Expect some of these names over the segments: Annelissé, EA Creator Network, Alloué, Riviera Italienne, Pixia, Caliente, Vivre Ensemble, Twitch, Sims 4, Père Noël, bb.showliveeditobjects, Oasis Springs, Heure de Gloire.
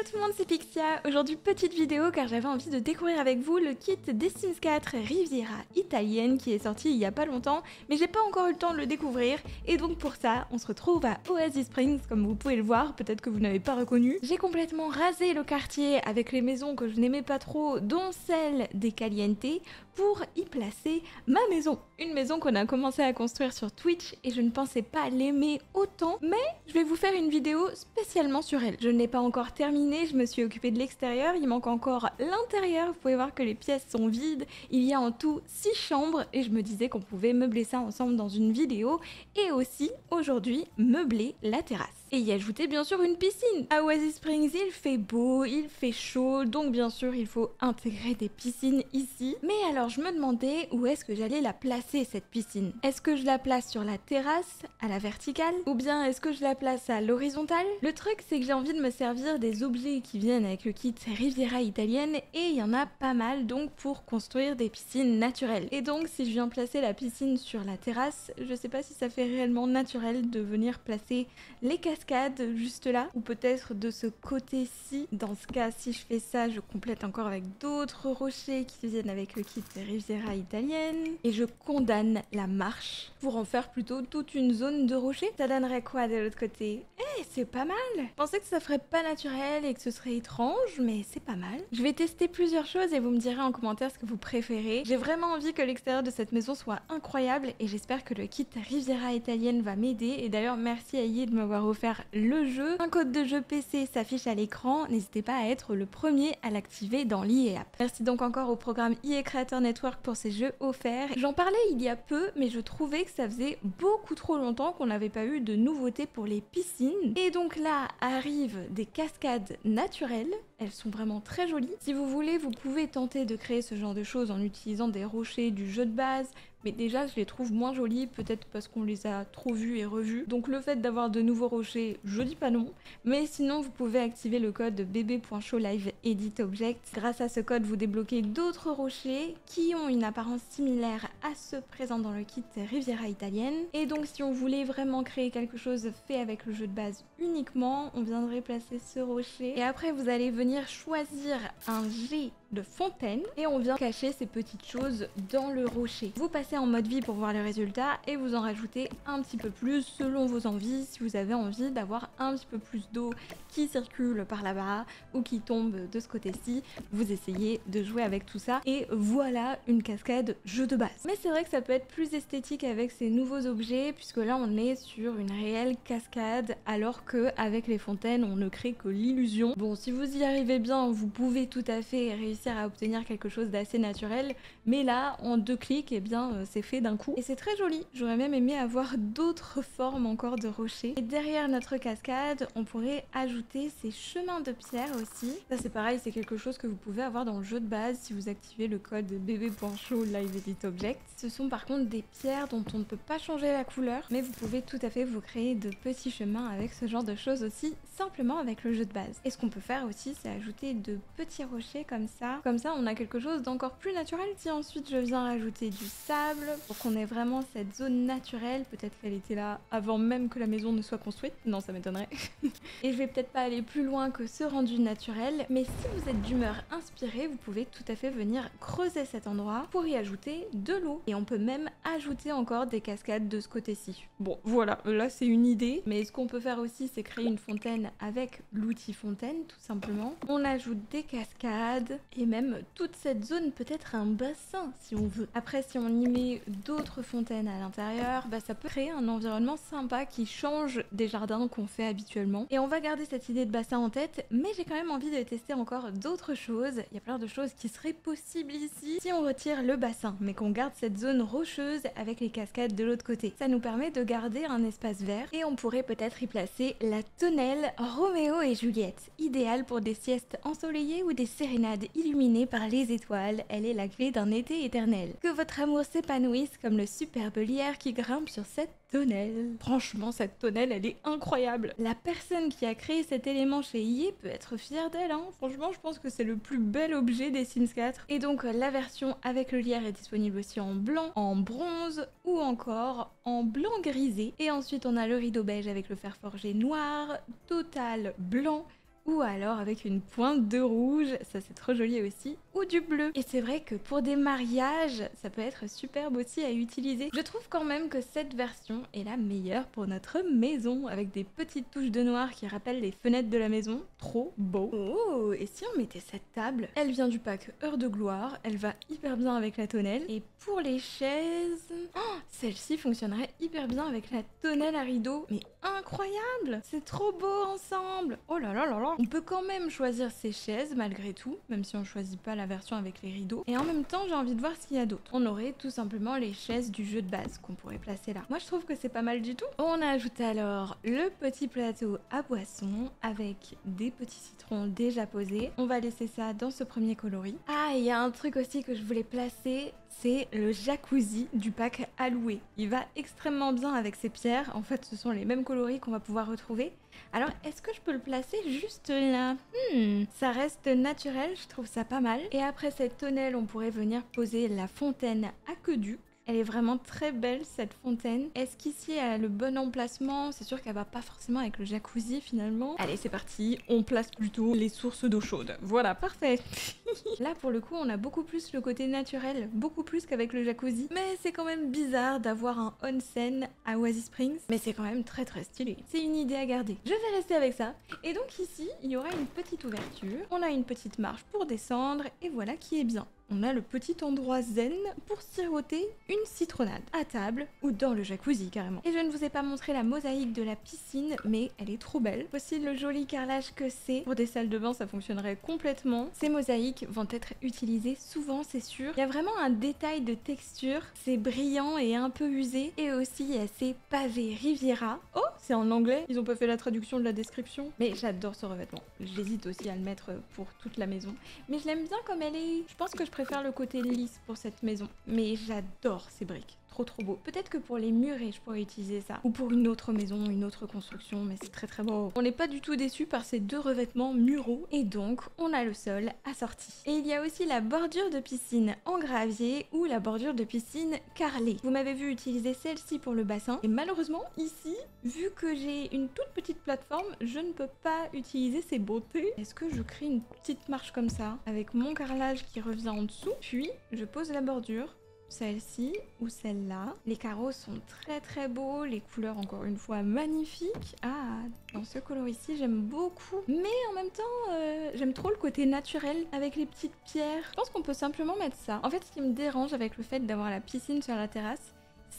Hello tout le monde, c'est Pixia. Aujourd'hui, petite vidéo car j'avais envie de découvrir avec vous le kit des Sims 4 Riviera Italienne qui est sorti il y a pas longtemps, mais j'ai pas encore eu le temps de le découvrir et donc pour ça, on se retrouve à Oasis Springs comme vous pouvez le voir, peut-être que vous n'avez pas reconnu. J'ai complètement rasé le quartier avec les maisons que je n'aimais pas trop, dont celle des Caliente, pour y placer ma maison. Une maison qu'on a commencé à construire sur Twitch et je ne pensais pas l'aimer autant, mais je vais vous faire une vidéo spécialement sur elle. Je ne l'ai pas encore terminée. Je me suis occupée de l'extérieur, il manque encore l'intérieur, vous pouvez voir que les pièces sont vides, il y a en tout 6 chambres et je me disais qu'on pouvait meubler ça ensemble dans une vidéo et aussi aujourd'hui meubler la terrasse. Et y ajouter bien sûr une piscine. À Oasis Springs il fait beau, il fait chaud, donc bien sûr il faut intégrer des piscines ici. Mais alors je me demandais où est-ce que j'allais la placer cette piscine. Est-ce que je la place sur la terrasse, à la verticale, ou bien est-ce que je la place à l'horizontale? Le truc c'est que j'ai envie de me servir des objets qui viennent avec le kit Riviera Italienne et il y en a pas mal donc pour construire des piscines naturelles. Et donc si je viens placer la piscine sur la terrasse, je sais pas si ça fait réellement naturel de venir placer les cascades juste là, ou peut-être de ce côté-ci. Dans ce cas, si je fais ça, je complète encore avec d'autres rochers qui viennent avec le kit Riviera Italienne et je condamne la marche pour en faire plutôt toute une zone de rochers. Ça donnerait quoi de l'autre côté? Eh, c'est pas mal! Je pensais que ça ferait pas naturel et que ce serait étrange, mais c'est pas mal. Je vais tester plusieurs choses et vous me direz en commentaire ce que vous préférez. J'ai vraiment envie que l'extérieur de cette maison soit incroyable et j'espère que le kit Riviera Italienne va m'aider. Et d'ailleurs, merci à EA de m'avoir offert le jeu. Un code de jeu PC s'affiche à l'écran, n'hésitez pas à être le premier à l'activer dans l'IA App. Merci donc encore au programme EA Creator Network pour ces jeux offerts. J'en parlais il y a peu, mais je trouvais que ça faisait beaucoup trop longtemps qu'on n'avait pas eu de nouveautés pour les piscines. Et donc là arrivent des cascades naturelles, elles sont vraiment très jolies. Si vous voulez, vous pouvez tenter de créer ce genre de choses en utilisant des rochers du jeu de base, mais déjà je les trouve moins jolies, peut-être parce qu'on les a trop vus et revus. Donc le fait d'avoir de nouveaux rochers, je dis pas non. Mais sinon vous pouvez activer le code bb.showliveeditobjects. Grâce à ce code vous débloquez d'autres rochers qui ont une apparence similaire à ceux présents dans le kit Riviera Italienne. Et donc si on voulait vraiment créer quelque chose fait avec le jeu de base uniquement, on viendrait placer ce rocher. Et après vous allez venir choisir un jet de fontaine et on vient cacher ces petites choses dans le rocher. Vous passez en mode vie pour voir le résultat et vous en rajoutez un petit peu plus selon vos envies, si vous avez envie d'avoir un petit peu plus d'eau qui circule par là-bas ou qui tombe de ce côté-ci, vous essayez de jouer avec tout ça et voilà une cascade jeu de base. Mais c'est vrai que ça peut être plus esthétique avec ces nouveaux objets puisque là on est sur une réelle cascade alors que avec les fontaines on ne crée que l'illusion. Bon, si vous y arrivez bien, vous pouvez tout à fait réussir à obtenir quelque chose d'assez naturel, mais là en 2 clics, eh bien c'est fait d'un coup et c'est très joli. J'aurais même aimé avoir d'autres formes encore de rochers. Et derrière notre cascade on pourrait ajouter ces chemins de pierre aussi. Ça c'est pareil, c'est quelque chose que vous pouvez avoir dans le jeu de base si vous activez le code bb.showliveeditobjects. Ce sont par contre des pierres dont on ne peut pas changer la couleur, mais vous pouvez tout à fait vous créer de petits chemins avec ce genre de choses aussi, simplement avec le jeu de base. Et ce qu'on peut faire aussi c'est ajouter de petits rochers comme ça. Comme ça on a quelque chose d'encore plus naturel. Si ensuite je viens rajouter du sable pour qu'on ait vraiment cette zone naturelle, peut-être qu'elle était là avant même que la maison ne soit construite, non ça m'étonnerait. Et je vais peut-être pas aller plus loin que ce rendu naturel, mais si vous êtes d'humeur inspirée, vous pouvez tout à fait venir creuser cet endroit pour y ajouter de l'eau. Et on peut même ajouter encore des cascades de ce côté-ci. Bon voilà, là c'est une idée, mais ce qu'on peut faire aussi c'est créer une fontaine avec l'outil fontaine tout simplement. On ajoute des cascades et même toute cette zone peut être un bassin si on veut. Après si on y met d'autres fontaines à l'intérieur, bah ça peut créer un environnement sympa qui change des jardins qu'on fait habituellement. Et on va garder cette idée de bassin en tête, mais j'ai quand même envie de tester encore d'autres choses. Il y a plein de choses qui seraient possibles ici si on retire le bassin, mais qu'on garde cette zone rocheuse avec les cascades de l'autre côté. Ça nous permet de garder un espace vert et on pourrait peut-être y placer la tonnelle Roméo et Juliette, idéale pour des siestes ensoleillées ou des sérénades illuminées par les étoiles. Elle est la clé d'un été éternel. Que votre amour s'épanouisse comme le superbe lierre qui grimpe sur cette tonnelle. Franchement, cette tonnelle, elle est incroyable. La personne qui a créé cet élément chez EA peut être fière d'elle, hein. Franchement, je pense que c'est le plus bel objet des Sims 4. Et donc, la version avec le lierre est disponible aussi en blanc, en bronze ou encore en blanc grisé. Et ensuite, on a le rideau beige avec le fer forgé noir, total blanc, ou alors avec une pointe de rouge, ça c'est trop joli aussi, ou du bleu. Et c'est vrai que pour des mariages, ça peut être superbe aussi à utiliser. Je trouve quand même que cette version est la meilleure pour notre maison, avec des petites touches de noir qui rappellent les fenêtres de la maison. Trop beau. Oh, et si on mettait cette table? Elle vient du pack Heure de Gloire, elle va hyper bien avec la tonnelle. Et pour les chaises, oh, celle-ci fonctionnerait hyper bien avec la tonnelle à rideau. Mais incroyable! C'est trop beau ensemble! Oh là là là là! On peut quand même choisir ses chaises malgré tout, même si on choisit pas la version avec les rideaux. Et en même temps, j'ai envie de voir s'il y a d'autres. On aurait tout simplement les chaises du jeu de base qu'on pourrait placer là. Moi, je trouve que c'est pas mal du tout. On ajoute alors le petit plateau à boisson avec des petits citrons déjà posés. On va laisser ça dans ce premier coloris. Ah, il y a un truc aussi que je voulais placer, c'est le jacuzzi du pack Alloué. Il va extrêmement bien avec ces pierres. En fait, ce sont les mêmes coloris qu'on va pouvoir retrouver. Alors, est-ce que je peux le placer juste là? Ça reste naturel, je trouve ça pas mal. Et après cette tonnelle, on pourrait venir poser la fontaine aqueduc. Elle est vraiment très belle cette fontaine. Est-ce qu'ici elle a le bon emplacement? C'est sûr qu'elle va pas forcément avec le jacuzzi finalement. Allez, c'est parti, on place plutôt les sources d'eau chaude. Voilà, parfait. Là pour le coup on a beaucoup plus le côté naturel, beaucoup plus qu'avec le jacuzzi. Mais c'est quand même bizarre d'avoir un onsen à Oasis Springs. Mais c'est quand même très très stylé. C'est une idée à garder. Je vais rester avec ça. Et donc ici il y aura une petite ouverture. On a une petite marche pour descendre et voilà qui est bien. On a le petit endroit zen pour siroter une citronnade à table ou dans le jacuzzi carrément. Et je ne vous ai pas montré la mosaïque de la piscine, mais elle est trop belle. Voici le joli carrelage que c'est. Pour des salles de bain, ça fonctionnerait complètement. Ces mosaïques vont être utilisées souvent, c'est sûr. Il y a vraiment un détail de texture. C'est brillant et un peu usé. Et aussi, il y a ces pavés Riviera. Oh, c'est en anglais. Ils ont pas fait la traduction de la description. Mais j'adore ce revêtement. J'hésite aussi à le mettre pour toute la maison. Mais je l'aime bien comme elle est. Je pense que je préfère le côté lisse pour cette maison, mais j'adore ces briques, trop trop beau. Peut-être que pour les murets je pourrais utiliser ça, ou pour une autre maison, une autre construction, mais c'est très très beau. On n'est pas du tout déçus par ces deux revêtements muraux, et donc on a le sol assorti. Et il y a aussi la bordure de piscine en gravier, ou la bordure de piscine carrelée. Vous m'avez vu utiliser celle-ci pour le bassin, et malheureusement ici, vu que j'ai une toute petite plateforme, je ne peux pas utiliser ces beautés. Est-ce que je crée une petite marche comme ça, avec mon carrelage qui revient en dessous, puis je pose la bordure, celle-ci ou celle-là. Les carreaux sont très très beaux, les couleurs encore une fois magnifiques. Ah, dans ce coloris-ci j'aime beaucoup, mais en même temps j'aime trop le côté naturel avec les petites pierres. Je pense qu'on peut simplement mettre ça. En fait, ce qui me dérange avec le fait d'avoir la piscine sur la terrasse,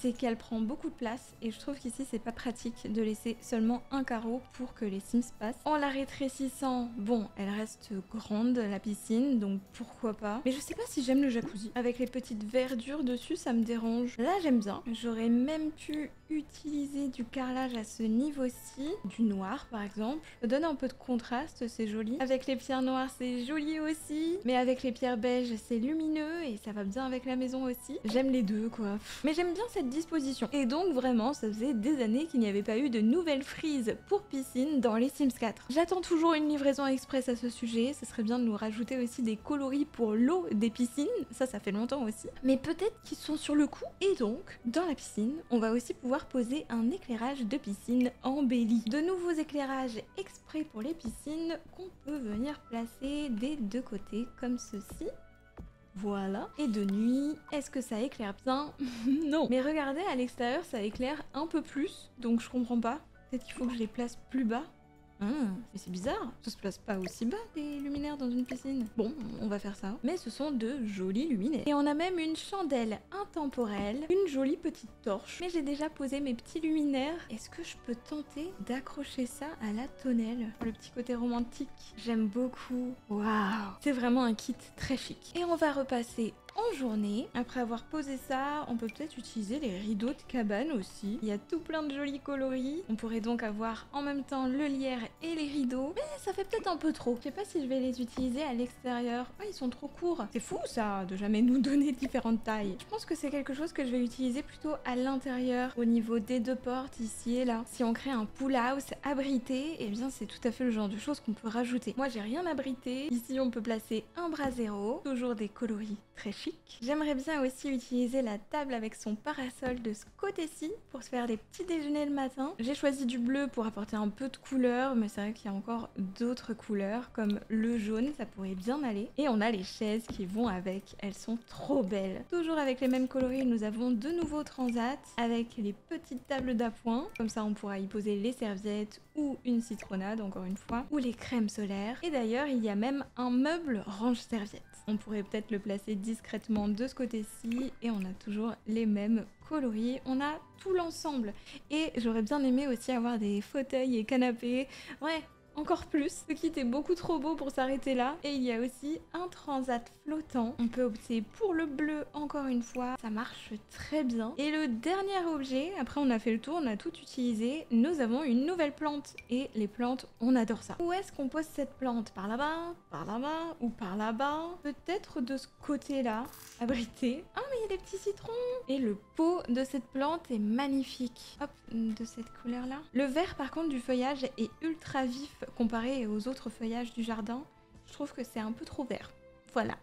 c'est qu'elle prend beaucoup de place et je trouve qu'ici c'est pas pratique de laisser seulement un carreau pour que les Sims passent. En la rétrécissant, bon, elle reste grande la piscine, donc pourquoi pas. Mais je sais pas si j'aime le jacuzzi. Avec les petites verdures dessus, ça me dérange. Là j'aime bien. J'aurais même pu utiliser du carrelage à ce niveau-ci, du noir par exemple. Ça donne un peu de contraste, c'est joli. Avec les pierres noires c'est joli aussi, mais avec les pierres beiges c'est lumineux et ça va bien avec la maison aussi. J'aime les deux quoi. Mais j'aime bien cette disposition. Et donc vraiment, ça faisait des années qu'il n'y avait pas eu de nouvelles frises pour piscine dans les Sims 4. J'attends toujours une livraison express à ce sujet. Ce serait bien de nous rajouter aussi des coloris pour l'eau des piscines. Ça fait longtemps aussi. Mais peut-être qu'ils sont sur le coup. Et donc, dans la piscine, on va aussi pouvoir poser un éclairage de piscine embelli. De nouveaux éclairages exprès pour les piscines qu'on peut venir placer des deux côtés comme ceci. Voilà. Et de nuit, est-ce que ça éclaire bien? Non. Mais regardez, à l'extérieur, ça éclaire un peu plus, donc je comprends pas. Peut-être qu'il faut que je les place plus bas. Mais c'est bizarre, ça se place pas aussi bas des luminaires dans une piscine. Bon, on va faire ça. Mais ce sont de jolis luminaires. Et on a même une chandelle intemporelle, une jolie petite torche. Mais j'ai déjà posé mes petits luminaires. Est-ce que je peux tenter d'accrocher ça à la tonnelle? Pour le petit côté romantique, j'aime beaucoup. Waouh, c'est vraiment un kit très chic. Et on va repasser en journée. Après avoir posé ça, on peut peut-être utiliser les rideaux de cabane aussi. Il y a tout plein de jolis coloris. On pourrait donc avoir en même temps le lierre et les rideaux. Mais ça fait peut-être un peu trop. Je sais pas si je vais les utiliser à l'extérieur. Ah, ils sont trop courts. C'est fou ça, de jamais nous donner différentes tailles. Je pense que c'est quelque chose que je vais utiliser plutôt à l'intérieur, au niveau des deux portes, ici et là. Si on crée un pool house abrité, eh bien c'est tout à fait le genre de choses qu'on peut rajouter. Moi j'ai rien abrité. Ici on peut placer un brasero, toujours des coloris très chers. magnifique. J'aimerais bien aussi utiliser la table avec son parasol de ce côté-ci pour se faire des petits déjeuners le matin. J'ai choisi du bleu pour apporter un peu de couleur, mais c'est vrai qu'il y a encore d'autres couleurs comme le jaune, ça pourrait bien aller. Et on a les chaises qui vont avec, elles sont trop belles. Toujours avec les mêmes coloris, nous avons de nouveaux transats avec les petites tables d'appoint. Comme ça, on pourra y poser les serviettes ou une citronnade, encore une fois, ou les crèmes solaires. Et d'ailleurs, il y a même un meuble range-serviette. On pourrait peut-être le placer discrètement de ce côté-ci et on a toujours les mêmes coloris. On a tout l'ensemble. Et j'aurais bien aimé aussi avoir des fauteuils et canapés. Ouais, encore plus. Ce kit est beaucoup trop beau pour s'arrêter là. Et il y a aussi un transat flottant. On peut opter pour le bleu encore une fois. Ça marche très bien. Et le dernier objet, après on a fait le tour, on a tout utilisé. Nous avons une nouvelle plante. Et les plantes, on adore ça. Où est-ce qu'on pose cette plante? Par là-bas? Par là-bas? Ou par là-bas? Peut-être de ce côté-là, abrité. Ah mais il y a des petits citrons! Et le pot de cette plante est magnifique. Hop, de cette couleur-là. Le vert par contre du feuillage est ultra vif comparé aux autres feuillages du jardin, je trouve que c'est un peu trop vert. Voilà,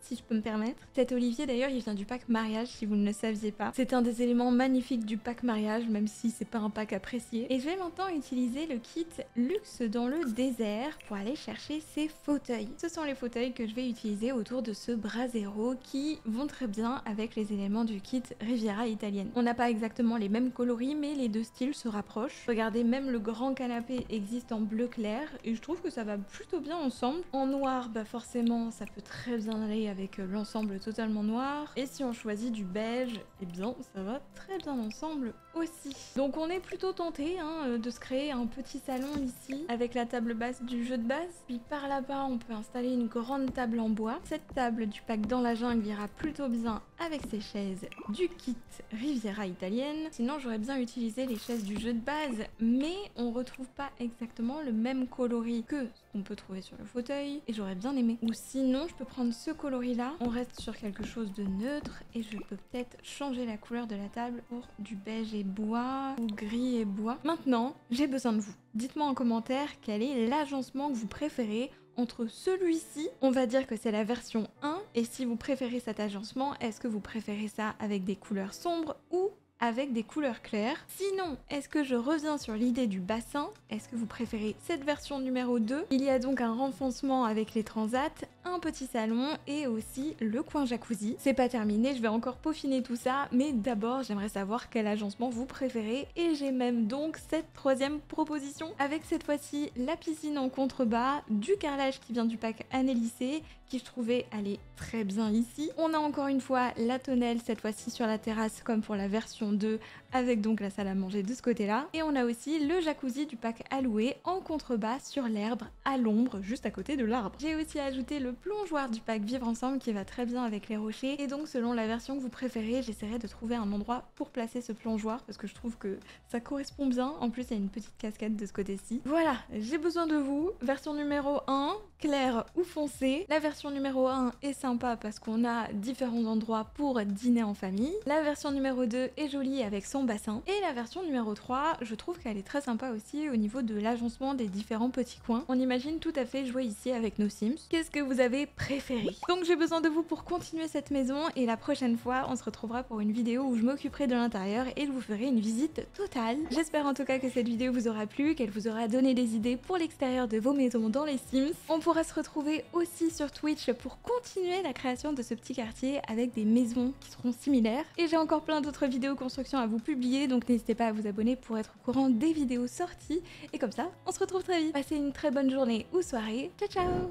si je peux me permettre. Cet olivier d'ailleurs, il vient du pack mariage si vous ne le saviez pas. C'est un des éléments magnifiques du pack mariage, même si c'est pas un pack apprécié. Et je vais maintenant utiliser le kit luxe dans le désert pour aller chercher ces fauteuils. Ce sont les fauteuils que je vais utiliser autour de ce brasero qui vont très bien avec les éléments du kit Riviera italienne. On n'a pas exactement les mêmes coloris, mais les deux styles se rapprochent. Regardez, même le grand canapé existe en bleu clair et je trouve que ça va plutôt bien ensemble. En noir, bah forcément, ça peut très bien aller avec l'ensemble totalement noir. Et si on choisit du beige, eh bien ça va très bien ensemble aussi. Donc on est plutôt tenté hein, de se créer un petit salon ici avec la table basse du jeu de base. Puis par là-bas on peut installer une grande table en bois. Cette table du pack dans la jungle ira plutôt bien avec ces chaises du kit Riviera italienne. Sinon j'aurais bien utilisé les chaises du jeu de base, mais on retrouve pas exactement le même coloris que ce qu'on peut trouver sur le fauteuil et j'aurais bien aimé. Ou sinon je peux prendre ce coloris là, on reste sur quelque chose de neutre et je peux peut-être changer la couleur de la table pour du beige et bois ou gris et bois. Maintenant, j'ai besoin de vous. Dites-moi en commentaire quel est l'agencement que vous préférez entre celui-ci, on va dire que c'est la version 1, et si vous préférez cet agencement, est-ce que vous préférez ça avec des couleurs sombres ou avec des couleurs claires? Sinon, est-ce que je reviens sur l'idée du bassin? Est-ce que vous préférez cette version numéro 2? Il y a donc un renfoncement avec les transats, un petit salon et aussi le coin jacuzzi. C'est pas terminé, je vais encore peaufiner tout ça, mais d'abord j'aimerais savoir quel agencement vous préférez et j'ai même donc cette troisième proposition avec cette fois-ci la piscine en contrebas, du carrelage qui vient du pack Annelissé, qui je trouvais aller très bien ici. On a encore une fois la tonnelle, cette fois-ci sur la terrasse comme pour la version 2, avec donc la salle à manger de ce côté-là. Et on a aussi le jacuzzi du pack Alloué en contrebas sur l'herbe à l'ombre, juste à côté de l'arbre. J'ai aussi ajouté le plongeoir du pack Vivre Ensemble qui va très bien avec les rochers. Et donc selon la version que vous préférez, j'essaierai de trouver un endroit pour placer ce plongeoir parce que je trouve que ça correspond bien. En plus, il y a une petite cascade de ce côté-ci. Voilà, j'ai besoin de vous. Version numéro 1, claire ou foncée. La version numéro 1 est sympa parce qu'on a différents endroits pour dîner en famille. La version numéro 2 est jolie avec son bassin. Et la version numéro 3, je trouve qu'elle est très sympa aussi au niveau de l'agencement des différents petits coins. On imagine tout à fait jouer ici avec nos Sims. Qu'est-ce que vous avez préféré? Donc j'ai besoin de vous pour continuer cette maison et la prochaine fois, on se retrouvera pour une vidéo où je m'occuperai de l'intérieur et je vous ferai une visite totale. J'espère en tout cas que cette vidéo vous aura plu, qu'elle vous aura donné des idées pour l'extérieur de vos maisons dans les Sims. On pourra se retrouver aussi sur Twitch pour continuer la création de ce petit quartier avec des maisons qui seront similaires. Et j'ai encore plein d'autres vidéos construction à vous publier, donc n'hésitez pas à vous abonner pour être au courant des vidéos sorties. Et comme ça, on se retrouve très vite. Passez une très bonne journée ou soirée. Ciao ciao!